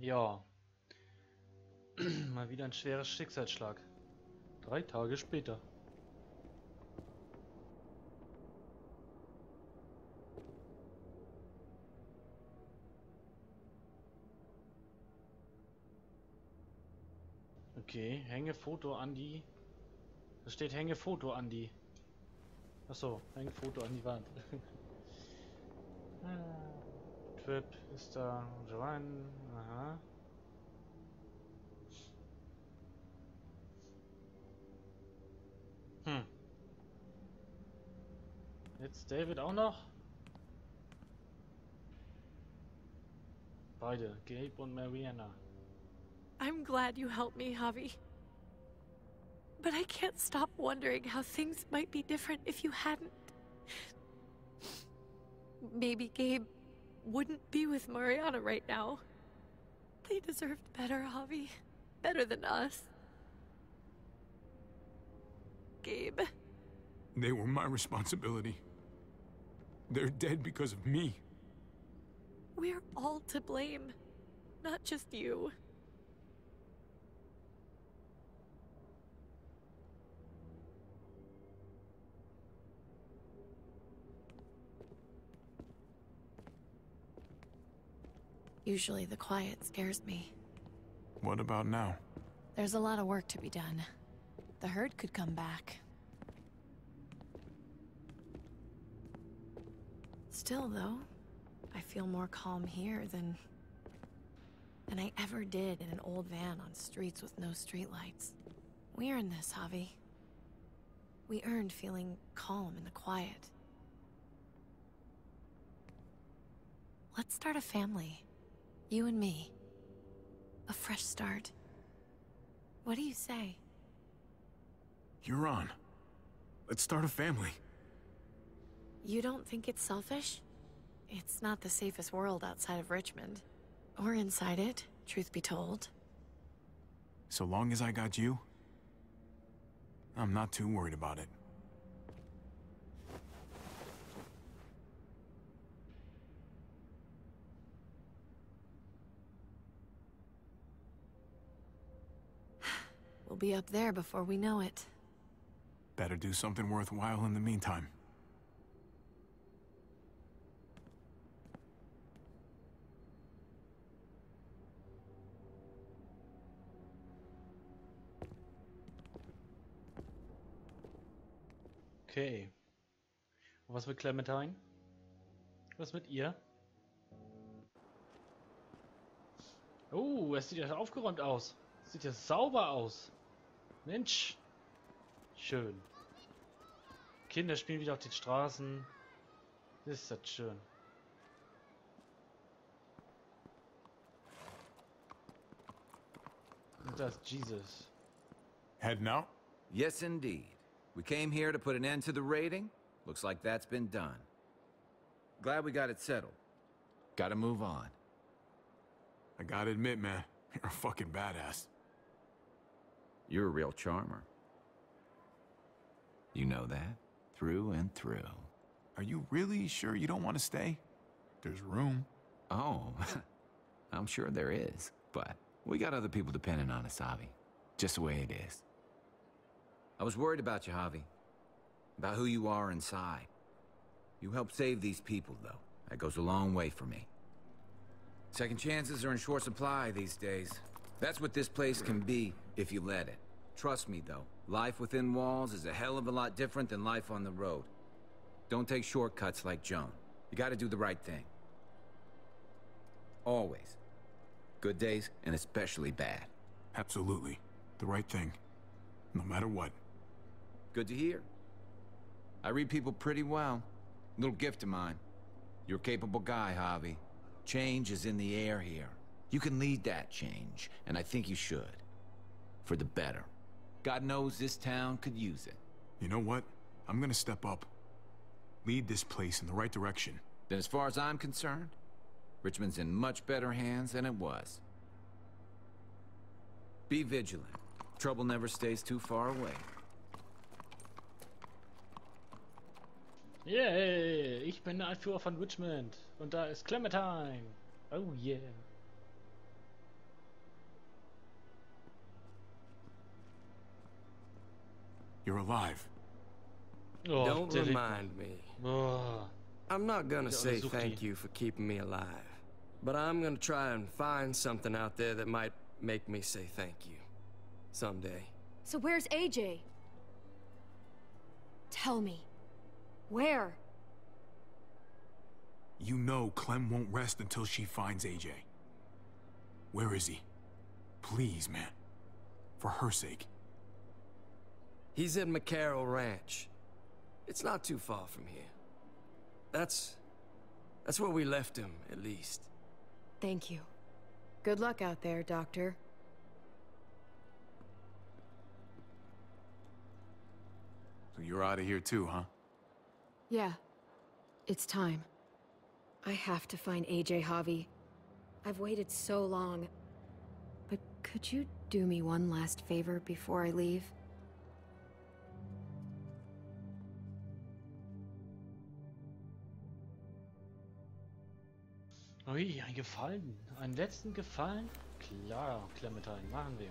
Ja. Mal wieder ein schwerer Schicksalsschlag. 3 Tage später. Okay, Hängefoto an die... Da steht Hängefoto an die... Achso, Hängefoto an die Wand. Trip ist da... Joan, aha. Hm. Jetzt David auch noch? Beide, Gabe und Mariana. I'm glad you helped me, Javi. But I can't stop wondering how things might be different if you hadn't. Maybe Gabe wouldn't be with Mariana right now. They deserved better, Javi. Better than us. Gabe. They were my responsibility. They're dead because of me. We're all to blame. Not just you. Usually the quiet scares me. What about now? There's a lot of work to be done. The herd could come back. Still though, I feel more calm here than I ever did in an old van on streets with no streetlights. We earned this, Javi. We earned feeling calm in the quiet. Let's start a family. You and me. A fresh start. What do you say? You're on. Let's start a family. You don't think it's selfish? It's not the safest world outside of Richmond. Or inside it, truth be told. So long as I got you, I'm not too worried about it. We'll be up there before we know it. Better do something worthwhile in the meantime. Okay. Und was mit Clementine? Was mit ihr? Oh, es sieht ja aufgeräumt aus. Es sieht ja sauber aus. Mensch! Schön. Kinder spielen wieder auf den Straßen. Ist das schön. Und das ist Jesus. Heading out? Yes, indeed. We came here to put an end to the raiding. Looks like that's been done. Glad we got it settled. Gotta move on. I gotta admit, man, you're a fucking badass. You're a real charmer. You know that, through and through. Are you really sure you don't want to stay? There's room. Oh, I'm sure there is, but we got other people depending on us, Javi. Just the way it is. I was worried about you, Javi. About who you are inside. You helped save these people, though. That goes a long way for me. Second chances are in short supply these days. That's what this place can be, if you let it. Trust me, though. Life within walls is a hell of a lot different than life on the road. Don't take shortcuts like Joan. You gotta do the right thing. Always. Good days, and especially bad. Absolutely. The right thing. No matter what. Good to hear. I read people pretty well. Little gift of mine. You're a capable guy, Javi. Change is in the air here. You can lead that change, and I think you should. For the better. God knows this town could use it. You know what? I'm gonna step up. Lead this place in the right direction. Then as far as I'm concerned, Richmond's in much better hands than it was. Be vigilant. Trouble never stays too far away. Yay! Ich bin der Anführer von Richmond. Und da ist Clementine. Oh yeah. alive. Oh, don't remind me. Oh. I'm not gonna say thank you for keeping me alive, but I'm gonna try and find something out there that might make me say thank you someday. So where's AJ? Tell me. Where? You know Clem won't rest until she finds AJ. Where is he? Please, man. For her sake. He's at McCarroll Ranch. It's not too far from here. That's where we left him, at least. Thank you. Good luck out there, Doctor. So you're out of here too, huh? Yeah. It's time. I have to find AJ, Javi. I've waited so long. But could you do me one last favor before I leave? Ui, ein Gefallen. Einen letzten Gefallen? Klar, Clementine, machen wir.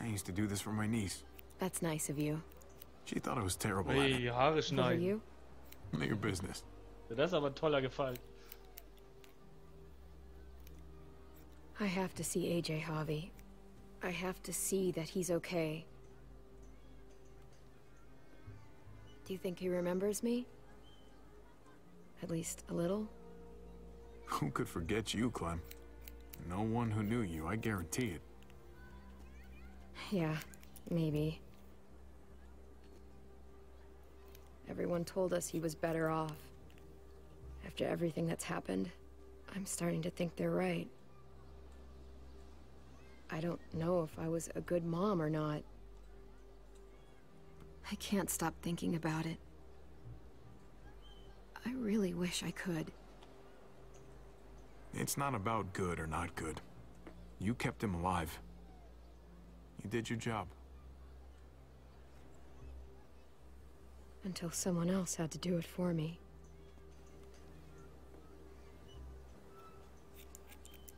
I used to do this for my niece. That's nice of you. She thought it was terrible. Hey, Haare schneiden. None of your business. Das ist aber ein toller Gefallen. I have to see AJ, Harvey. I have to see that he's okay. Do you think he remembers me? At least a little? Who could forget you, Clem? No one who knew you, I guarantee it. Yeah, maybe. Everyone told us he was better off. After everything that's happened, I'm starting to think they're right. I don't know if I was a good mom or not. I can't stop thinking about it. I really wish I could. It's not about good or not good. You kept him alive. You did your job. Until someone else had to do it for me.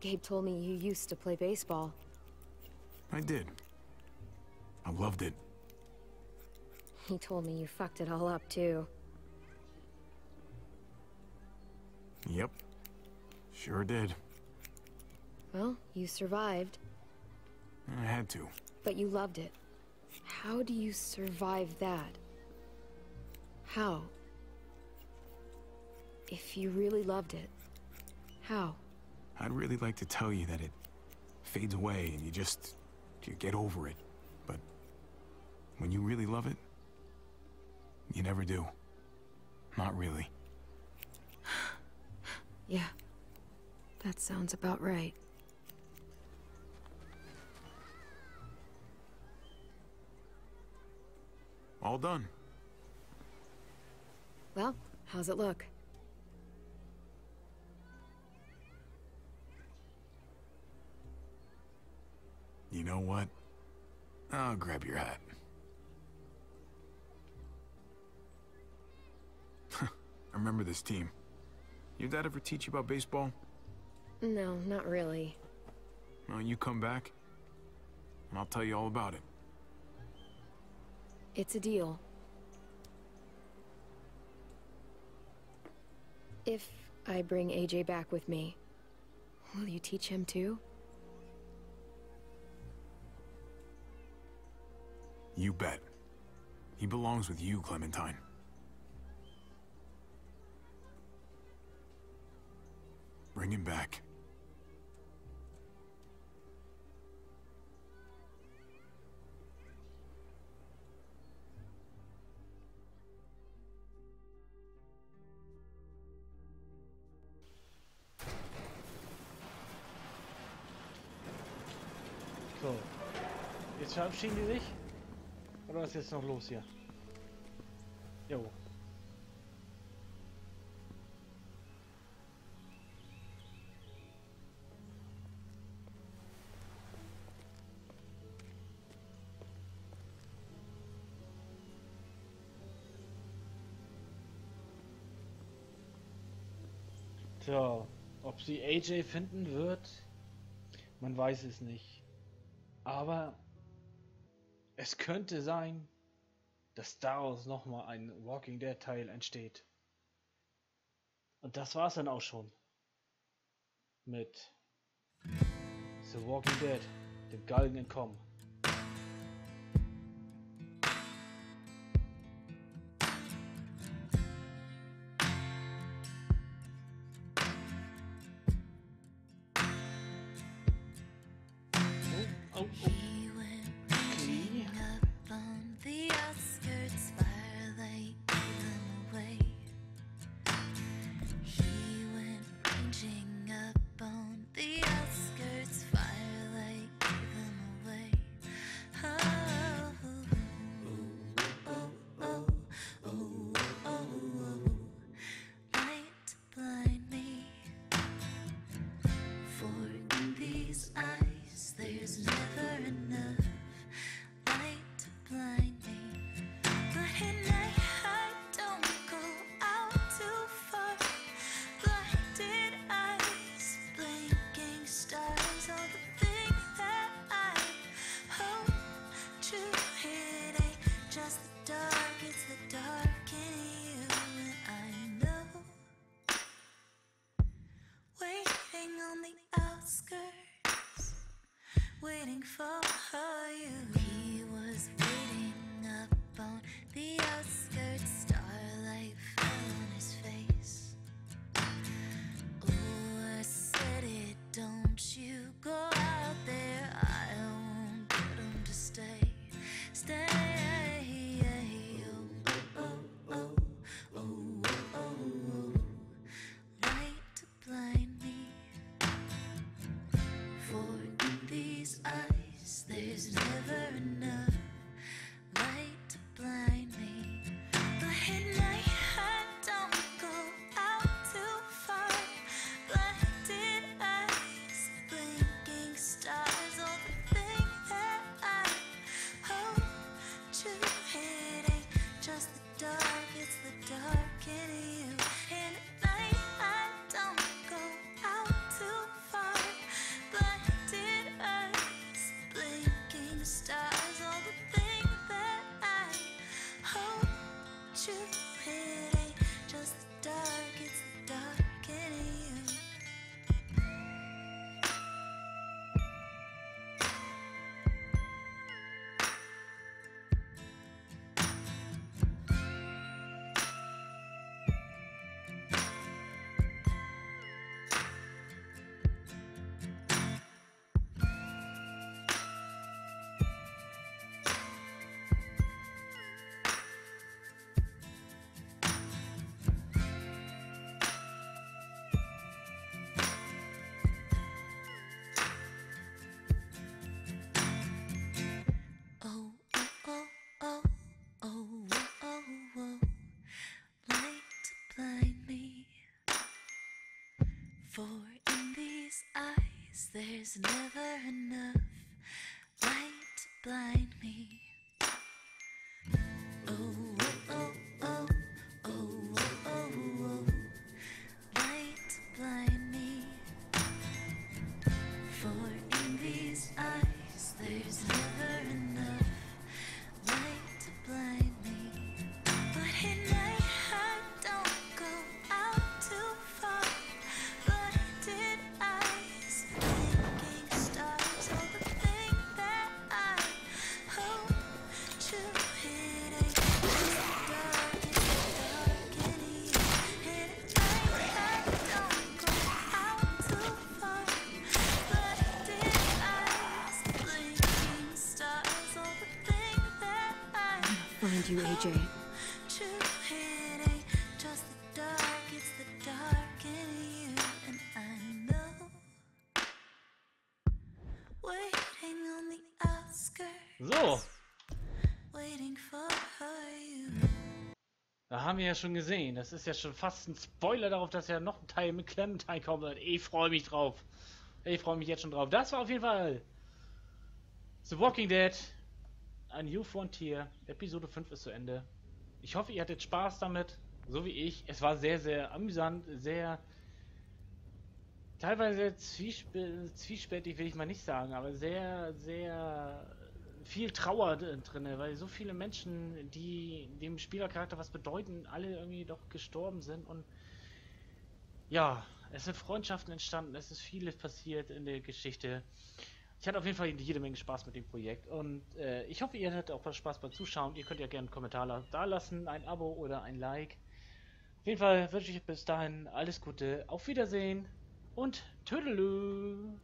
Gabe told me you used to play baseball. I did. I loved it. He told me you fucked it all up, too. Yep. Sure did. Well, you survived. I had to. But you loved it. How do you survive that? How? If you really loved it, how? I'd really like to tell you that it fades away and you get over it. But when you really love it, you never do. Not really. Yeah. That sounds about right. All done. Well, how's it look? You know what? I'll grab your hat. I remember this team. Your dad ever teach you about baseball? No, not really. Well, you come back, and I'll tell you all about it. It's a deal. If I bring AJ back with me, will you teach him too? You bet. He belongs with you, Clementine. Bring him back. So, jetzt verabschieden die sich? Oder was ist jetzt noch los hier? Jo. So, ob sie AJ finden wird? Man weiß es nicht. Aber es könnte sein, dass daraus nochmal ein Walking Dead Teil entsteht. Und das war's dann auch schon mit The Walking Dead, dem Galgen entkommen. For in these eyes there's never enough light to blind me. Oh, oh, oh, oh, oh, oh, oh, oh, light to blind me. For in these eyes there's never enough light to blind me. But in night I don't go out too far. Find you, AJ. True headache, just the dark, it's the dark in you, and I know. Waiting on the outskirts. So. Waiting for you. Da haben wir ja schon gesehen. Das ist ja schon fast ein Spoiler darauf, dass ja noch ein Teil mit Clementine kommt. Ich freue mich drauf. Ich freue mich jetzt schon drauf. Das war auf jeden Fall The Walking Dead. A New Frontier, Episode 5 ist zu Ende. Ich hoffe, ihr hattet Spaß damit, so wie ich. Es war sehr, sehr amüsant, sehr teilweise zwiespältig, will ich mal nicht sagen, aber sehr, sehr viel Trauer drin, weil so viele Menschen, die dem Spielercharakter was bedeuten, alle irgendwie doch gestorben sind und ja, es sind Freundschaften entstanden, es ist vieles passiert in der Geschichte. Ich hatte auf jeden Fall jede Menge Spaß mit dem Projekt und ich hoffe, ihr hattet auch Spaß beim Zuschauen. Ihr könnt ja gerne einen Kommentar da lassen, ein Abo oder ein Like. Auf jeden Fall wünsche ich bis dahin alles Gute, auf Wiedersehen und Tüdelü!